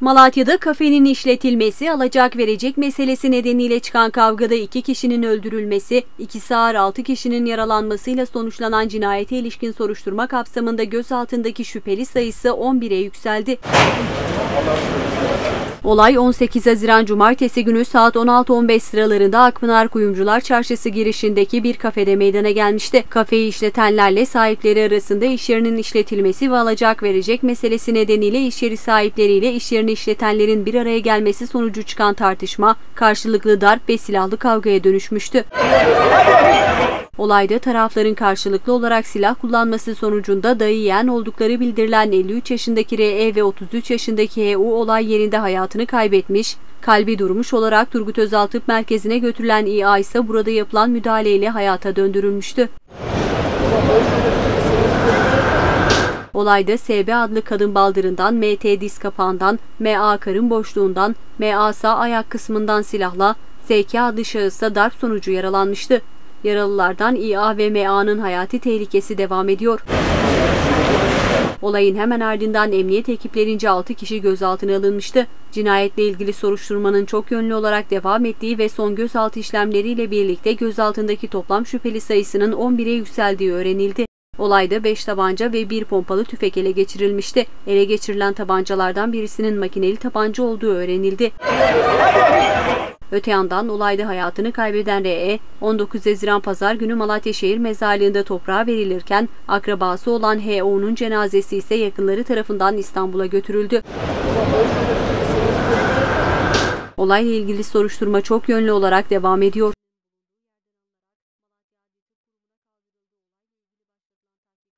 Malatya'da kafenin işletilmesi, alacak verecek meselesi nedeniyle çıkan kavgada 2 kişinin öldürülmesi, 2'si ağır 6 kişinin yaralanmasıyla sonuçlanan cinayete ilişkin soruşturma kapsamında gözaltındaki şüpheli sayısı 11'e yükseldi. Olay 18 Haziran Cumartesi günü saat 16:15 sıralarında Akpınar Kuyumcular Çarşısı girişindeki bir kafede meydana gelmişti. Kafeyi işletenlerle sahipleri arasında iş yerinin işletilmesi ve alacak verecek meselesi nedeniyle iş yeri sahipleriyle iş yerini işletenlerin bir araya gelmesi sonucu çıkan tartışma, karşılıklı darp ve silahlı kavgaya dönüşmüştü. Olayda tarafların karşılıklı olarak silah kullanması sonucunda dayayan oldukları bildirilen 53 yaşındaki R.E. ve 33 yaşındaki H.U. olay yerinde hayatını kaybetmiş, kalbi durmuş olarak Turgut Özaltıp merkezine götürülen İA ise burada yapılan müdahaleyle hayata döndürülmüştü. Olayda SB adlı kadın baldırından, MT diz kapağından, MA karın boşluğundan, MA sağ ayak kısmından silahla, SK adlı şahısa darp sonucu yaralanmıştı. Yaralılardan İA ve MA'nın hayati tehlikesi devam ediyor. Olayın hemen ardından emniyet ekiplerince 6 kişi gözaltına alınmıştı. Cinayetle ilgili soruşturmanın çok yönlü olarak devam ettiği ve son gözaltı işlemleriyle birlikte gözaltındaki toplam şüpheli sayısının 11'e yükseldiği öğrenildi. Olayda 5 tabanca ve 1 pompalı tüfek ele geçirilmişti. Ele geçirilen tabancalardan birisinin makineli tabanca olduğu öğrenildi. Öte yandan olayda hayatını kaybeden R.E. 19 Haziran Pazar günü Malatya Şehir Mezarlığı'nda toprağa verilirken akrabası olan H.O.'nun cenazesi ise yakınları tarafından İstanbul'a götürüldü. Olayla ilgili soruşturma çok yönlü olarak devam ediyor.